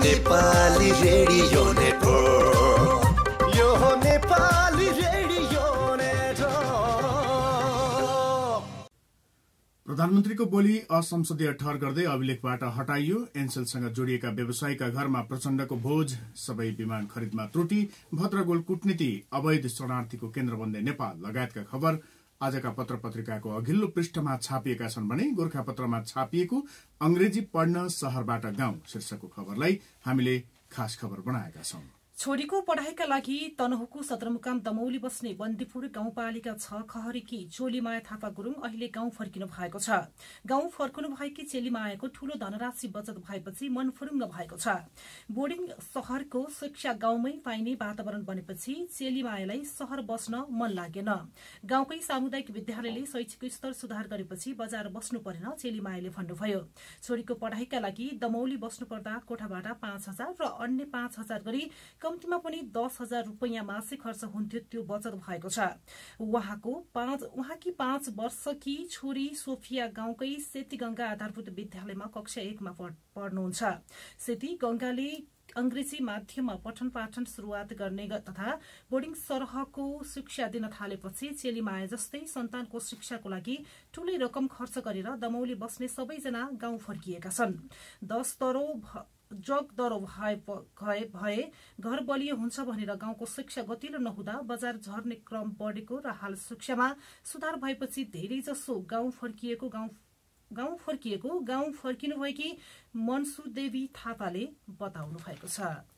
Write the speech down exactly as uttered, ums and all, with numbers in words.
Nepali radio network, यो Nepali radio network. प्रधानमन्त्रीको बोली असंसदीय ठहर गर्दै अभिलेखबाट हटाइयो। एनसेलसँग जोडिएका व्यवसायीका घरमा प्रचण्डको भोज, सबै विमान खरिदमा त्रुटि, भद्रगोल कूटनीति, अवैध शरणार्थीको केन्द्र बन्दै नेपाल लगायतका खबर आजका पत्र पत्रिकाको अघिल्लो पृष्ठमा छापिएका छन् भने गोर्खापत्रमा छापिएको अंग्रेजी पढ्न शहरबाट गाउँ शीर्षकको खबरलाई हामीले खास खबर बनाएका छौं। छोरीको पढाइका लागि तनहुँको सदरमुकाम दमौली बस्ने बन्दीपुर गाउँपालिका छ खहरीकी चोलीमाया थापा गुरुङ अहिले गाउँ फर्किनु भएको छ। गाउँ फर्किनु भएकी चेलीमायाको ठूलो धनराशि बचत भएपछि मन फुरुङ्ग भएको छ। बोर्डिङ शहरको शिक्षा गाउँमै पाइने वातावरण बनेपछि चेलीमायालाई शहर बस्न मन लागेन। गाउँकै सामुदायिक विद्यालयले शैक्षिक स्तर सुधार गरेपछि बजार बस्नु परेन चेलीमायाले भन्नुभयो। छोरीको पढाइका लागि दमौली बस्नुपर्दा कोठाबाट पाँच हजार र अन्य पाँच हजार गरी कम्तीमा पनि दस हजार रुपैयाँ मासिक खर्च हुन्थ्यो, त्यो बचत भएको छ। उहाँको पाँच उहाँकी पाँच वर्षकी छोरी सोफिया गाउँकै सेती गंगा आधारभूत विद्यालयमा कक्षा एकमा पढ्नुहुन्छ। सेती गंगाले अंग्रेजी माध्यममा पठन पाठन शुरूआत गर्ने तथा बोर्डिङ सरहको शिक्षा दिन थालेपछि चेलीमाया जस्तै सन्तानको शिक्षाको लागि ठूलै रकम खर्च गरेर दमौली बस्ने सबैजना गाउँ फर्किएका छन्। दस तरो जग दरो भए घर बलियो हुन्छ भनेर गाउँको शिक्षा गतिलो नहुँदा बजार झर्ने क्रम बढेको र हाल शिक्षामा सुधार भएपछि धेरैजसो गाउँ फर्किएको गाउँ फर्किएको गाउँ फर्किनुभएकी मनसु देवी थापाले बताउनु भएको छ।